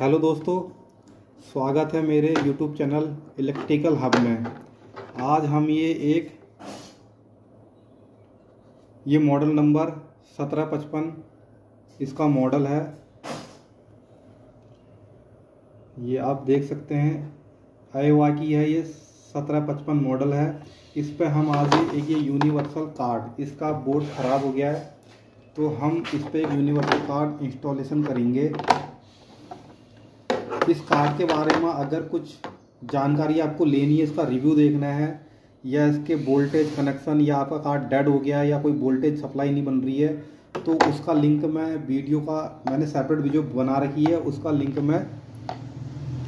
Hello दोस्तों, स्वागत है मेरे YouTube चैनल इलेक्ट्रिकल हब में। आज हम ये मॉडल नंबर 1755 इसका मॉडल है। ये आप देख सकते हैं आयोवा की है। ये 1755 मॉडल है। इस पर हम आज एक ये यूनिवर्सल कार्ड, इसका बोर्ड ख़राब हो गया है तो हम इस पर एक यूनिवर्सल कार्ड इंस्टॉलेशन करेंगे। इस कार्ड के बारे में अगर कुछ जानकारी आपको लेनी है, इसका रिव्यू देखना है या इसके वोल्टेज कनेक्शन, या आपका कार्ड डेड हो गया है या कोई वोल्टेज सप्लाई नहीं बन रही है, तो उसका लिंक मैं वीडियो का मैंने सेपरेट वीडियो बना रखी है, उसका लिंक मैं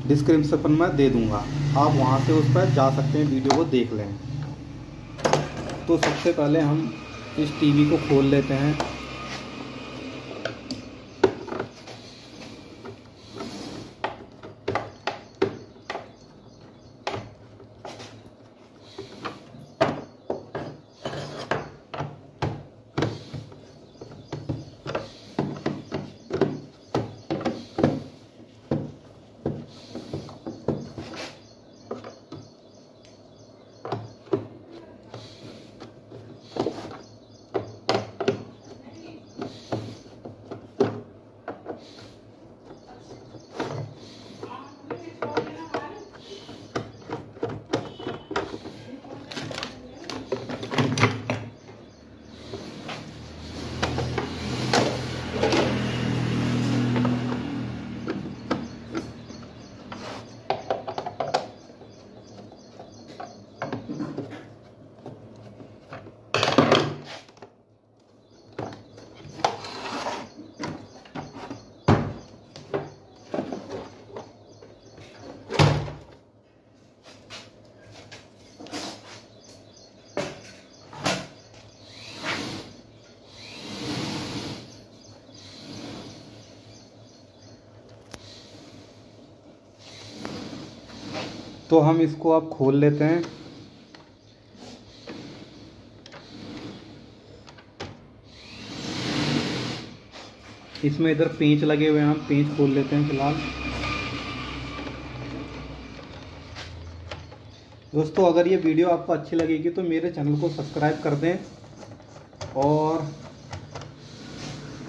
डिस्क्रिप्शन में दे दूंगा। आप वहां से उस पर जा सकते हैं, वीडियो को देख लें। तो सबसे पहले हम इस टीवी को खोल लेते हैं। तो हम इसको आप खोल लेते हैं। इसमें इधर पेंच लगे हुए हैं, हम पेंच खोल लेते हैं फिलहाल। दोस्तों, अगर ये वीडियो आपको अच्छी लगेगी तो मेरे चैनल को सब्सक्राइब कर दें, और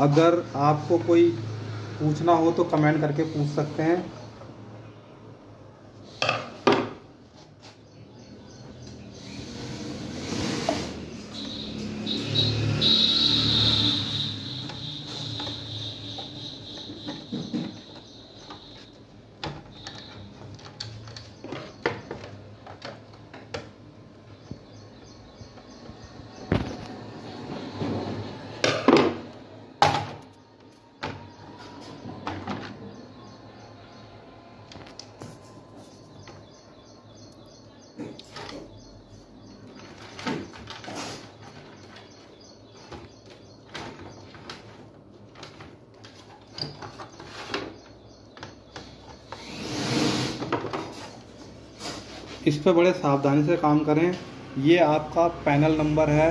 अगर आपको कोई पूछना हो तो कमेंट करके पूछ सकते हैं। इस पर बड़े सावधानी से काम करें। ये आपका पैनल नंबर है,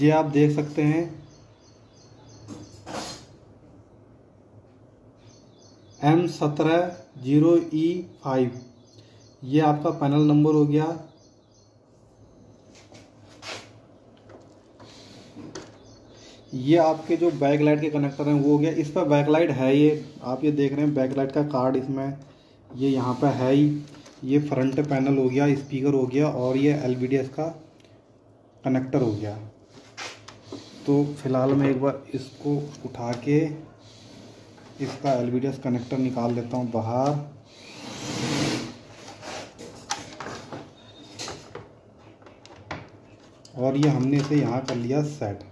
ये आप देख सकते हैं M170E5। ये आपका पैनल नंबर हो गया। ये आपके जो बैकलाइट के कनेक्टर हैं वो हो गया। इस पर बैकलाइट है, ये आप ये देख रहे हैं बैकलाइट का कार्ड इसमें ये यहाँ पे है ही। ये फ्रंट पैनल हो गया, स्पीकर हो गया, और ये LVDS का कनेक्टर हो गया। तो फिलहाल मैं एक बार इसको उठा के इसका LVDS कनेक्टर निकाल लेता हूँ बाहर। और ये हमने इसे यहाँ कर लिया सेट।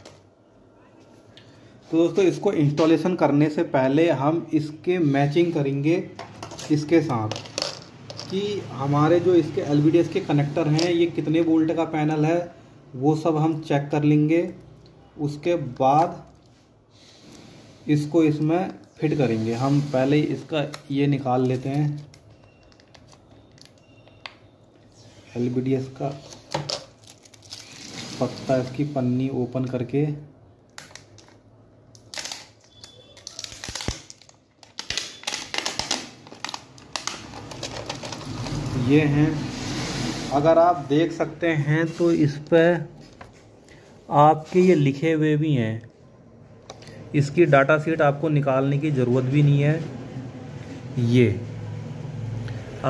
तो दोस्तों, इसको इंस्टॉलेशन करने से पहले हम इसके मैचिंग करेंगे इसके साथ कि हमारे जो इसके LVDS के कनेक्टर हैं ये कितने वोल्ट का पैनल है, वो सब हम चेक कर लेंगे। उसके बाद इसको इसमें फिट करेंगे। हम पहले इसका ये निकाल लेते हैं LVDS का पत्ता, इसकी पन्नी ओपन करके ये हैं। अगर आप देख सकते हैं तो इस पर आपके ये लिखे हुए भी हैं, इसकी डाटा शीट आपको निकालने की ज़रूरत भी नहीं है। ये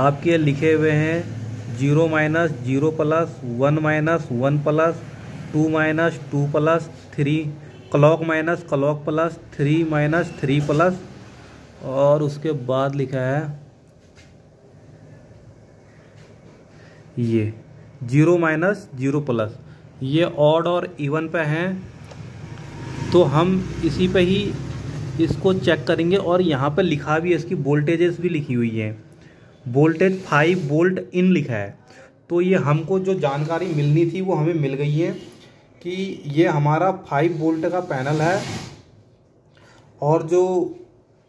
आपके लिखे हुए हैं 0 - 0 +1 - 1 +2 - 2 +3 क्लॉक प्लस 3 - 3 प्लस और उसके बाद लिखा है ये 0 - 0 प्लस। ये ऑड और इवन पे हैं तो हम इसी पे ही इसको चेक करेंगे। और यहाँ पे लिखा भी है, इसकी वोल्टेजेस भी लिखी हुई है। वोल्टेज 5 वोल्ट इन लिखा है। तो ये हमको जो जानकारी मिलनी थी वो हमें मिल गई है कि ये हमारा 5 वोल्ट का पैनल है और जो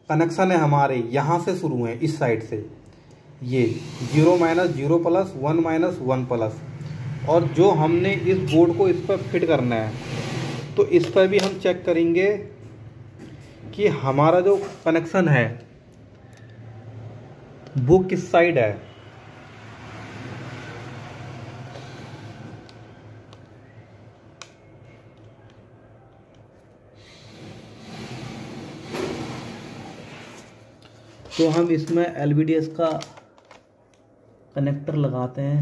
कनेक्शन है हमारे यहाँ से शुरू है इस साइड से। ये 0 - 0 प्लस 1 - 1 प्लस और जो हमने इस बोर्ड को इस पर फिट करना है तो इस पर भी हम चेक करेंगे कि हमारा जो कनेक्शन है वो किस साइड है। तो हम इसमें LVDS का कनेक्टर लगाते हैं।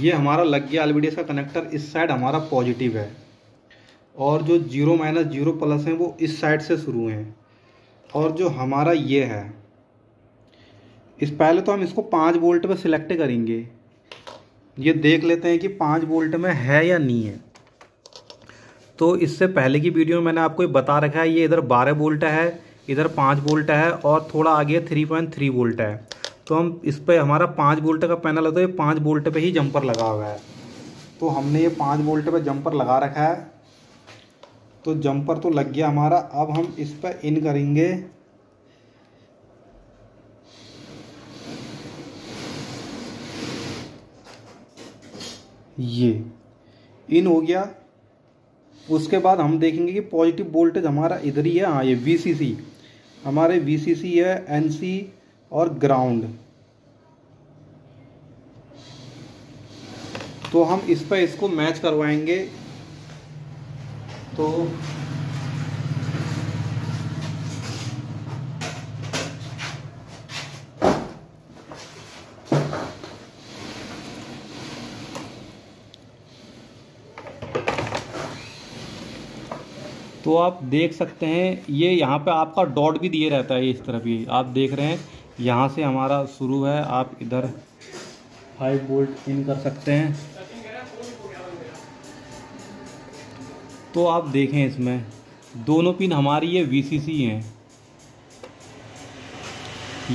ये हमारा लग गया LVDS का कनेक्टर। इस साइड हमारा पॉजिटिव है और जो 0 - 0 प्लस है वो इस साइड से शुरू है। और जो हमारा ये है इस पहले तो हम इसको 5 वोल्ट पे सिलेक्ट करेंगे, ये देख लेते हैं कि 5 वोल्ट में है या नहीं है। तो इससे पहले की वीडियो में मैंने आपको ये बता रखा है, ये इधर 12 वोल्ट है, इधर 5 वोल्ट है और थोड़ा आगे 3.3 वोल्ट है। तो हम इस पर हमारा 5 वोल्ट का पैनल है तो ये 5 वोल्ट पे ही जंपर लगा हुआ है। तो हमने ये 5 वोल्ट पे जंपर लगा रखा है। तो जंपर तो लग गया हमारा। अब हम इस पर इन करेंगे ये इन हो गया। उसके बाद हम देखेंगे कि पॉजिटिव वोल्टेज हमारा इधर ही है। हाँ, ये VCC हमारे VCC है, NC और ग्राउंड। तो हम इस पर इसको मैच करवाएंगे। तो आप देख सकते हैं ये यहाँ पे आपका डॉट भी दिए रहता है, इस तरफ ये आप देख रहे हैं यहाँ से हमारा शुरू है। आप इधर 5 वोल्ट इन कर सकते हैं। तो आप देखें इसमें दोनों पिन हमारी ये VCC हैं,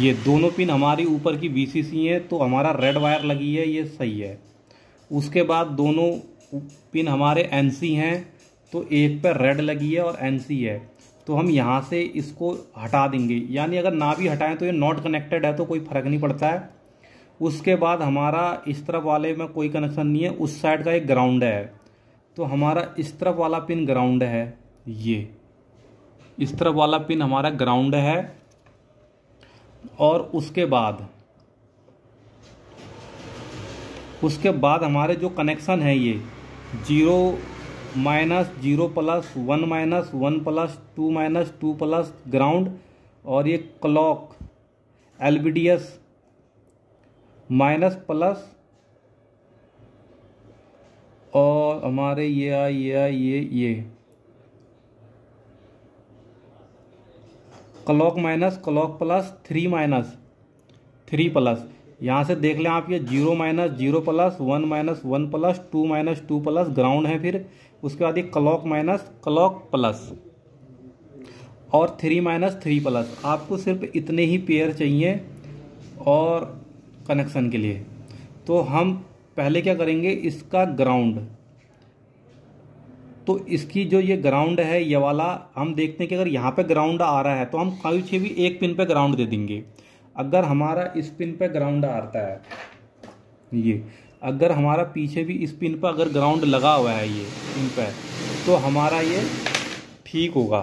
ये दोनों पिन हमारी ऊपर की VCC हैं। तो हमारा रेड वायर लगी है, ये सही है। उसके बाद दोनों पिन हमारे NC हैं, तो एक पर रेड लगी है और NC है। तो हम यहाँ से इसको हटा देंगे, यानी अगर ना भी हटाएं तो ये नॉट कनेक्टेड है तो कोई फ़र्क नहीं पड़ता है। उसके बाद हमारा इस तरफ वाले में कोई कनेक्शन नहीं है, उस साइड का एक ग्राउंड है। तो हमारा इस तरफ वाला पिन ग्राउंड है, ये इस तरफ वाला पिन हमारा ग्राउंड है। और उसके बाद हमारे जो कनेक्शन है ये 0 - 0 प्लस 1 - 1 प्लस 2 - 2 प्लस ग्राउंड और ये क्लॉक LVDS माइनस प्लस और हमारे ये clock minus clock plus 3 - 3 plus. यहाँ से देख लें आप, ये 0 - 0 प्लस 1 - 1 प्लस 2 - 2 प्लस ग्राउंड है। फिर उसके बाद ये क्लॉक माइनस क्लॉक प्लस और 3 - 3 प्लस। आपको सिर्फ इतने ही पेयर चाहिए और कनेक्शन के लिए। तो हम पहले क्या करेंगे, इसका ग्राउंड, तो इसकी जो ये ग्राउंड है ये वाला हम देखते हैं कि अगर यहाँ पे ग्राउंड आ रहा है तो हम कोई भी एक पिन पे ग्राउंड दे देंगे। अगर हमारा इस पिन पे ग्राउंड आता है, ये अगर हमारा पीछे भी इस पिन पर अगर ग्राउंड लगा हुआ है ये पिन पे, तो हमारा ये ठीक होगा।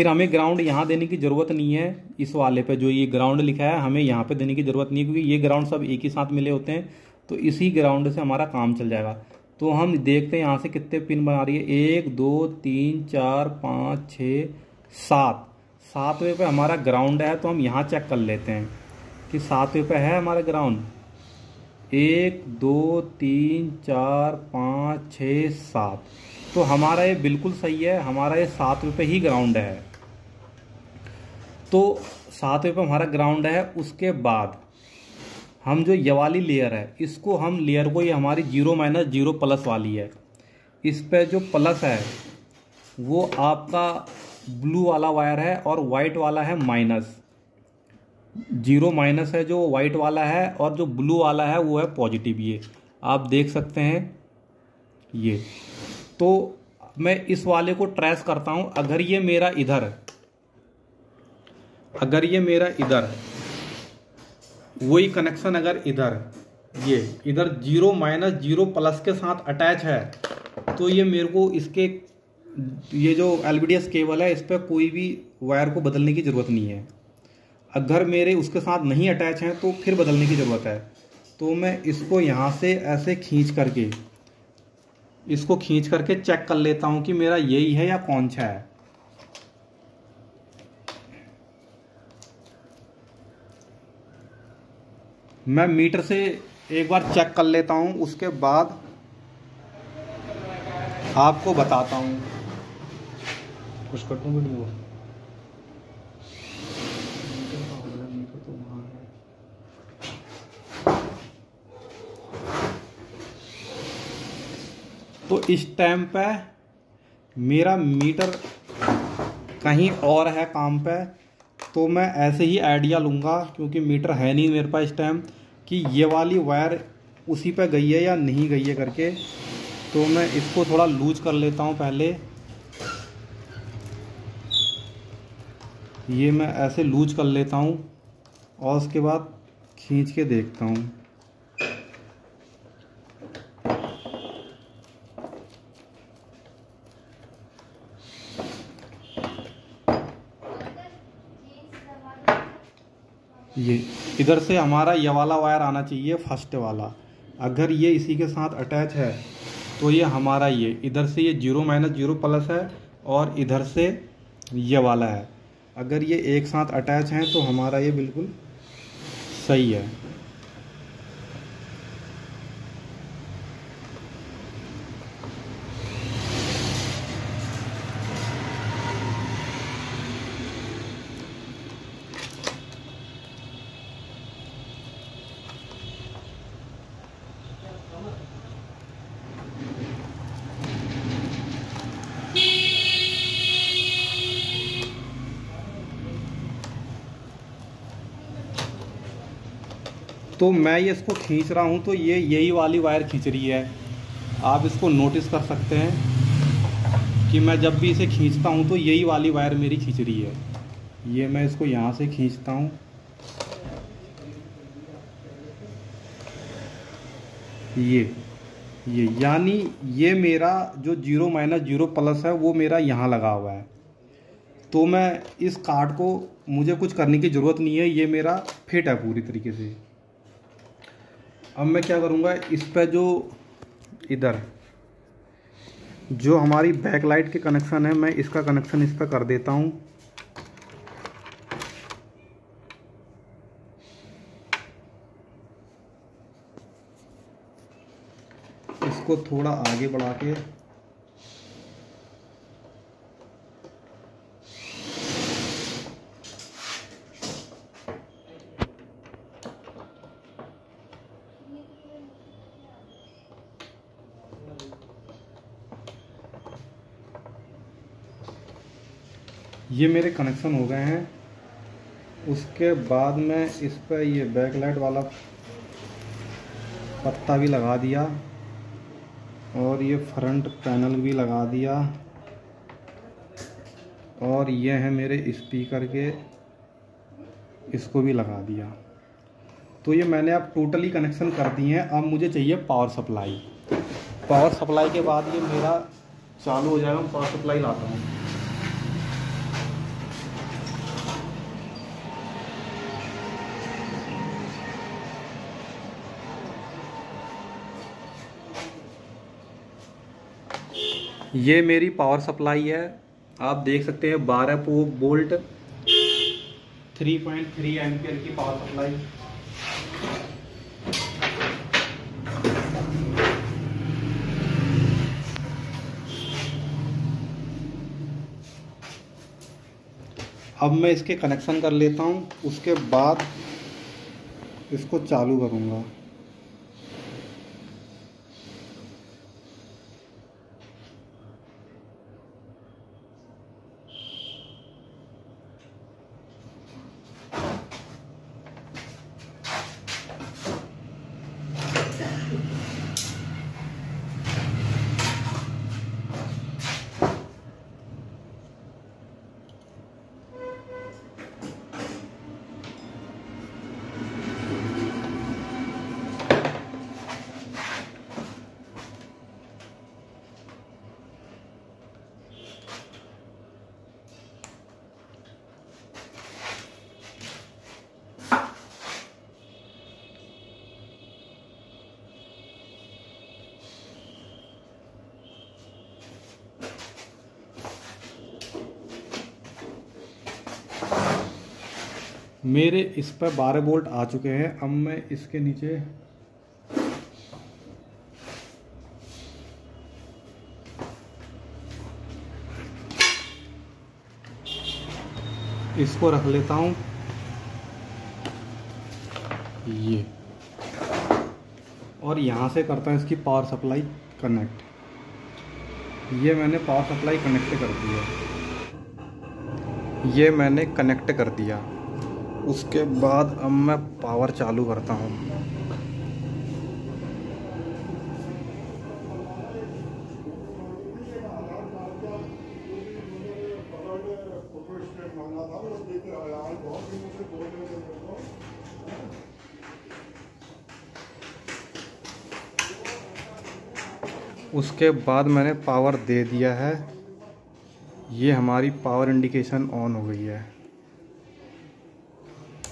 फिर हमें ग्राउंड यहाँ देने की ज़रूरत नहीं है। इस वाले पे जो ये ग्राउंड लिखा है हमें यहाँ पे देने की ज़रूरत नहीं है, क्योंकि ये ग्राउंड सब एक ही साथ मिले होते हैं, तो इसी ग्राउंड से हमारा काम चल जाएगा। तो हम देखते हैं यहाँ से कितने पिन बना रही है, 1 2 3 4 5 6 7। सातवें पे हमारा ग्राउंड है, तो हम यहाँ चेक कर लेते हैं कि सातवें पे है हमारा ग्राउंड। 1 2 3 4 5 6 7, तो हमारा ये बिल्कुल सही है, हमारा ये सातवें पे ही ग्राउंड है। तो सातवें पे हमारा ग्राउंड है। उसके बाद हम जो ये वाली लेयर है इसको हम लेयर को, ये हमारी 0 - 0 प्लस वाली है, इस पे जो प्लस है वो आपका ब्लू वाला वायर है और वाइट वाला है माइनस। 0 - है जो वाइट वाला है और जो ब्लू वाला है वो है पॉजिटिव, ये आप देख सकते हैं ये। तो मैं इस वाले को ट्रेस करता हूँ। अगर ये मेरा इधर वही कनेक्शन अगर इधर ये इधर 0 - 0 प्लस के साथ अटैच है, तो ये मेरे को इसके ये जो LBDS केबल है इस पर कोई भी वायर को बदलने की ज़रूरत नहीं है। अगर मेरे उसके साथ नहीं अटैच हैं तो फिर बदलने की ज़रूरत है। तो मैं इसको यहाँ से ऐसे खींच करके चेक कर लेता हूँ कि मेरा यही है या कौन सा है। मैं मीटर से एक बार चेक कर लेता हूँ, उसके बाद आपको बताता हूँ। कुछ कट भी नहीं हुआ, तो इस टाइम पे मेरा मीटर कहीं और है काम पे, तो मैं ऐसे ही आइडिया लूँगा, क्योंकि मीटर है नहीं मेरे पास इस टाइम कि ये वाली वायर उसी पे गई है या नहीं गई है करके। तो मैं इसको थोड़ा लूज कर लेता हूँ पहले, ये मैं ऐसे लूज कर लेता हूँ और उसके बाद खींच के देखता हूँ। ये इधर से हमारा ये वाला वायर आना चाहिए फर्स्ट वाला। अगर ये इसी के साथ अटैच है तो ये हमारा ये इधर से ये 0 - 0 प्लस है और इधर से ये वाला है। अगर ये एक साथ अटैच हैं तो हमारा ये बिल्कुल सही है। तो मैं ये इसको खींच रहा हूँ, तो ये यही वाली वायर खींच रही है। आप इसको नोटिस कर सकते हैं कि मैं जब भी इसे खींचता हूँ तो यही वाली वायर मेरी खींच रही है। ये मैं इसको यहाँ से खींचता हूँ, ये यानी ये मेरा जो 0 - 0 प्लस है वो मेरा यहाँ लगा हुआ है। तो मैं इस कार्ड को, मुझे कुछ करने की ज़रूरत नहीं है, ये मेरा फिट है पूरी तरीके से। अब मैं क्या करूँगा, इस पर जो इधर जो हमारी बैकलाइट के कनेक्शन है, मैं इसका कनेक्शन इस पर कर देता हूँ। इसको थोड़ा आगे बढ़ा के ये मेरे कनेक्शन हो गए हैं। उसके बाद मैं इस पर ये बैकलाइट वाला पत्ता भी लगा दिया और ये फ्रंट पैनल भी लगा दिया, और ये है मेरे स्पीकर के, इसको भी लगा दिया। तो ये मैंने अब टोटली कनेक्शन कर दिए हैं। अब मुझे चाहिए पावर सप्लाई। पावर सप्लाई के बाद ये मेरा चालू हो जाएगा। मैं पावर सप्लाई लाता हूँ। ये मेरी पावर सप्लाई है, आप देख सकते हैं 12 वोल्ट 3.3 एम्पीयर की पावर सप्लाई। अब मैं इसके कनेक्शन कर लेता हूँ, उसके बाद इसको चालू करूँगा। मेरे इस पर 12 वोल्ट आ चुके हैं। अब मैं इसके नीचे इसको रख लेता हूँ। ये और यहाँ से करता हूँ इसकी पावर सप्लाई कनेक्ट। ये मैंने पावर सप्लाई कनेक्ट कर दिया, ये मैंने कनेक्ट कर दिया। उसके बाद अब मैं पावर चालू करता हूँ। उसके बाद मैंने पावर दे दिया है, ये हमारी पावर इंडिकेशन ऑन हो गई है।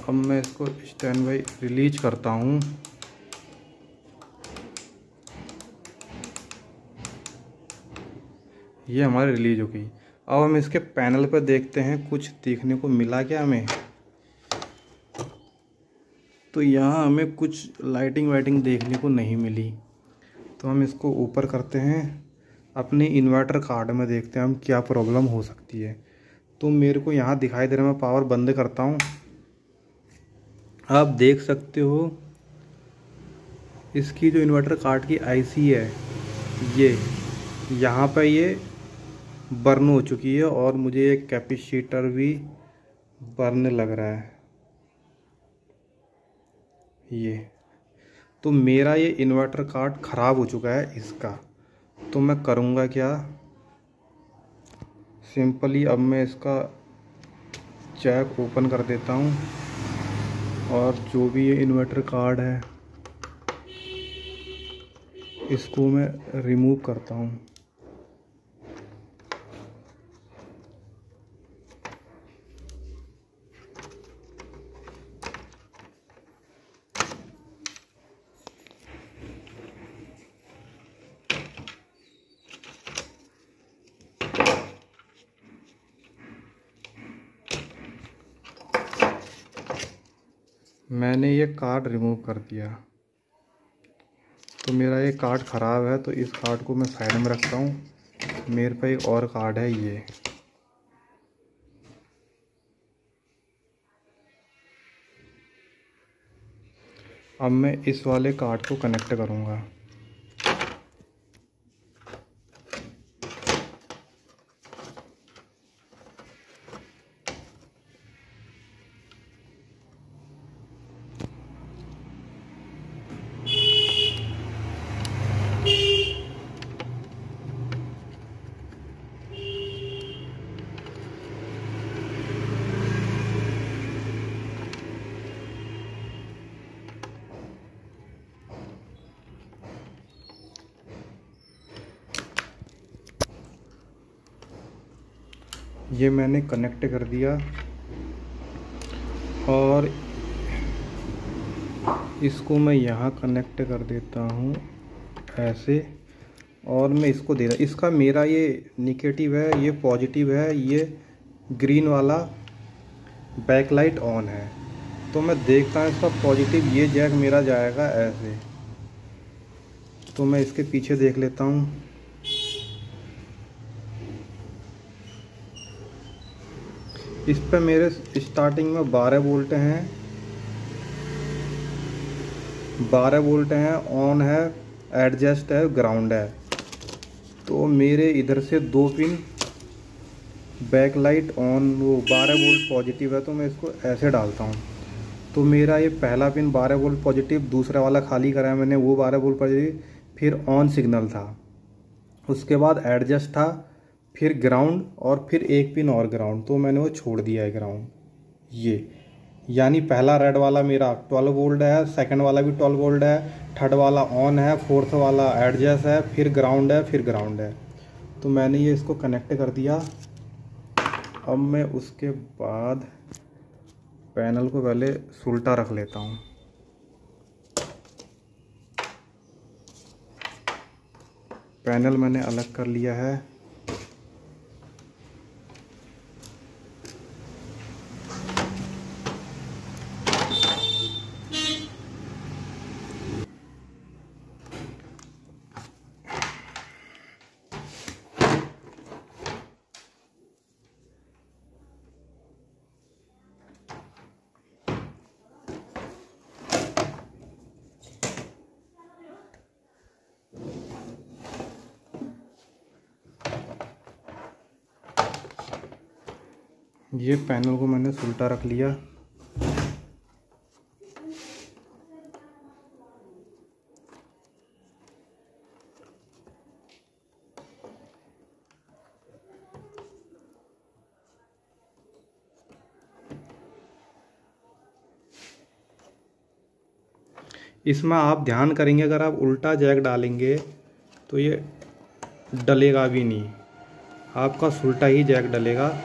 अब मैं इसको स्टैंड बाई रिलीज करता हूँ। ये हमारी रिलीज हो गई। अब हम इसके पैनल पर देखते हैं कुछ देखने को मिला क्या हमें। तो यहाँ हमें कुछ लाइटिंग वाइटिंग देखने को नहीं मिली, तो हम इसको ऊपर करते हैं, अपने इन्वर्टर कार्ड में देखते हैं हम क्या प्रॉब्लम हो सकती है। तो मेरे को यहाँ दिखाई दे रहा है, मैं पावर बंद करता हूँ। आप देख सकते हो इसकी जो इन्वर्टर कार्ड की आईसी है, ये यहाँ पर ये बर्न हो चुकी है और मुझे ये कैपेसिटर भी बर्न लग रहा है। ये तो मेरा ये इन्वर्टर कार्ड ख़राब हो चुका है इसका। तो मैं करूँगा क्या, सिंपली अब मैं इसका जैक ओपन कर देता हूँ और जो भी ये इन्वर्टर कार्ड है इसको मैं रिमूव करता हूँ। मैंने ये कार्ड रिमूव कर दिया। तो मेरा ये कार्ड ख़राब है, तो इस कार्ड को मैं साइड में रखता हूँ। मेरे पे एक और कार्ड है, ये अब मैं इस वाले कार्ड को कनेक्ट करूँगा। ये मैंने कनेक्ट कर दिया और इसको मैं यहाँ कनेक्ट कर देता हूँ ऐसे, और मैं इसको दे रहा। इसका मेरा ये निगेटिव है, ये पॉजिटिव है, ये ग्रीन वाला बैकलाइट ऑन है। तो मैं देखता हूँ इसका पॉजिटिव, ये जैक मेरा जाएगा ऐसे। तो मैं इसके पीछे देख लेता हूँ। इस पर मेरे स्टार्टिंग में 12 वोल्ट हैं, 12 वोल्ट हैं, ऑन है, एडजस्ट है, ग्राउंड है। तो मेरे इधर से 2 पिन बैकलाइट ऑन, वो 12 वोल्ट पॉजिटिव है, तो मैं इसको ऐसे डालता हूँ। तो मेरा ये पहला पिन 12 वोल्ट पॉजिटिव, दूसरा वाला खाली कराया मैंने, वो 12 वोल्ट पॉजिटिव, फिर ऑन सिग्नल था, उसके बाद एडजस्ट था, फिर ग्राउंड, और फिर 1 पिन और ग्राउंड। तो मैंने वो छोड़ दिया है ग्राउंड। ये यानी पहला रेड वाला मेरा 12 वोल्ट है, सेकंड वाला भी 12 वोल्ट है, थर्ड वाला ऑन है, फोर्थ वाला एडजस्ट है, फिर ग्राउंड है, फिर ग्राउंड है। तो मैंने ये इसको कनेक्ट कर दिया। अब मैं उसके बाद पैनल को पहले उल्टा रख लेता हूँ। पैनल मैंने अलग कर लिया है। ये पैनल को मैंने उल्टा रख लिया। इसमें आप ध्यान करेंगे, अगर आप उल्टा जैक डालेंगे तो ये डलेगा भी नहीं, आपका उल्टा ही जैक डलेगा।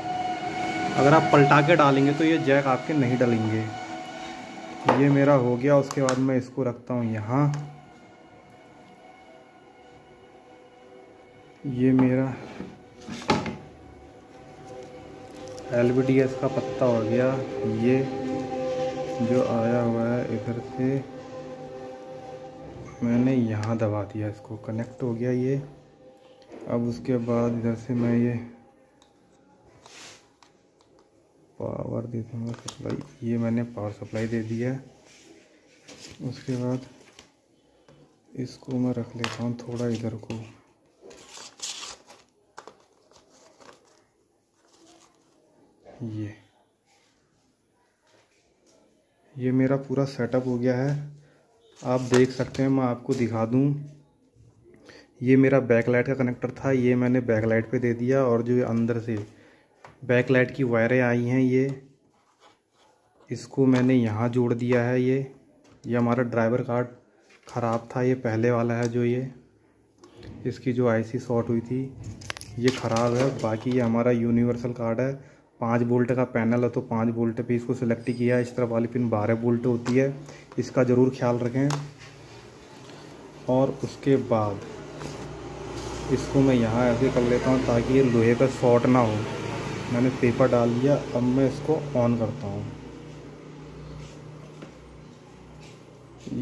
अगर आप पलटा के डालेंगे तो ये जैक आपके नहीं डलेंगे। ये मेरा हो गया। उसके बाद मैं इसको रखता हूँ यहाँ। ये मेरा LVDS का पत्ता हो गया। ये जो आया हुआ है इधर से मैंने यहाँ दबा दिया, इसको कनेक्ट हो गया ये। अब उसके बाद इधर से मैं ये पावर दे दूँगा सप्लाई, ये मैंने पावर सप्लाई दे दिया। उसके बाद इसको मैं रख लेता हूँ थोड़ा इधर को। ये मेरा पूरा सेटअप हो गया है। आप देख सकते हैं, मैं आपको दिखा दूँ। ये मेरा बैकलाइट का कनेक्टर था, ये मैंने बैकलाइट पे दे दिया। और जो अंदर से बैकलाइट की वायरें आई हैं, ये इसको मैंने यहाँ जोड़ दिया है। ये हमारा ड्राइवर कार्ड ख़राब था, ये पहले वाला है जो ये इसकी जो IC शॉर्ट हुई थी, ये ख़राब है। बाकी ये हमारा यूनिवर्सल कार्ड है। 5 वोल्ट का पैनल है तो 5 वोल्ट पे इसको सिलेक्ट किया है। इस तरफ वाली पिन 12 वोल्ट होती है, इसका ज़रूर ख्याल रखें। और उसके बाद इसको मैं यहाँ ऐसे कर लेता हूँ ताकि ये लोहे पर शॉर्ट ना हो। मैंने पेपर डाल दिया। अब मैं इसको ऑन करता हूँ।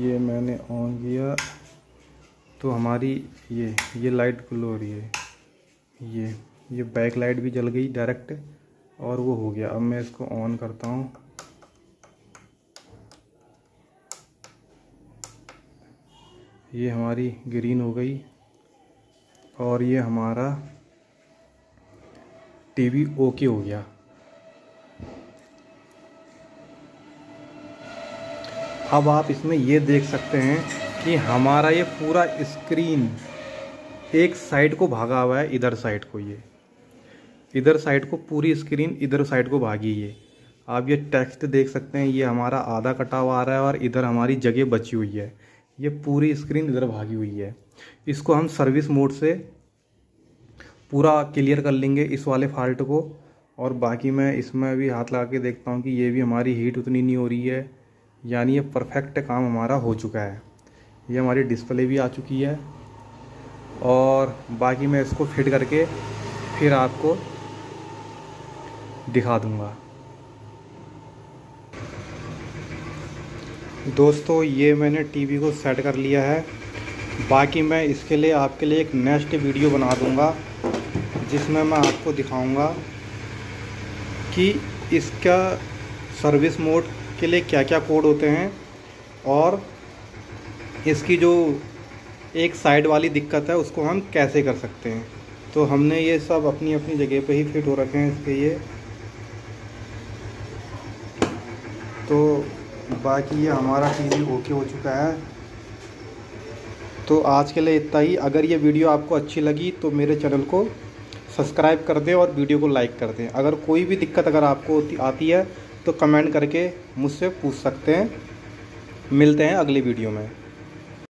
ये मैंने ऑन किया तो हमारी ये लाइट ग्लो हो रही है। ये बैक लाइट भी जल गई डायरेक्ट, और वो हो गया। अब मैं इसको ऑन करता हूँ। ये हमारी ग्रीन हो गई। और ये हमारा टीवी ओके हो गया। अब आप इसमें ये देख सकते हैं कि हमारा ये पूरा स्क्रीन एक साइड को भागा हुआ है, इधर साइड को। ये इधर साइड को पूरी स्क्रीन इधर साइड को भागी। ये आप ये टेक्स्ट देख सकते हैं, ये हमारा आधा कटा हुआ आ रहा है और इधर हमारी जगह बची हुई है। ये पूरी स्क्रीन इधर भागी हुई है। इसको हम सर्विस मोड से पूरा क्लियर कर लेंगे इस वाले फॉल्ट को। और बाकी मैं इसमें भी हाथ लगा के देखता हूँ कि ये भी हमारी हीट उतनी नहीं हो रही है, यानी ये परफेक्ट काम हमारा हो चुका है। ये हमारी डिस्प्ले भी आ चुकी है। और बाकी मैं इसको फिट करके फिर आपको दिखा दूँगा। दोस्तों ये मैंने टीवी को सेट कर लिया है, बाकी मैं इसके लिए आपके लिए एक नेक्स्ट वीडियो बना दूँगा जिसमें मैं आपको दिखाऊँगा कि इसका सर्विस मोड के लिए क्या क्या कोड होते हैं और इसकी जो एक साइड वाली दिक्कत है उसको हम कैसे कर सकते हैं। तो हमने ये सब अपनी अपनी जगह पे ही फिट हो रखे हैं इसके ये। तो बाकी ये हमारा टीवी ओके हो चुका है। तो आज के लिए इतना ही। अगर ये वीडियो आपको अच्छी लगी तो मेरे चैनल को सब्सक्राइब कर दें और वीडियो को लाइक कर दें। अगर कोई भी दिक्कत अगर आपको आती है तो कमेंट करके मुझसे पूछ सकते हैं। मिलते हैं अगली वीडियो में।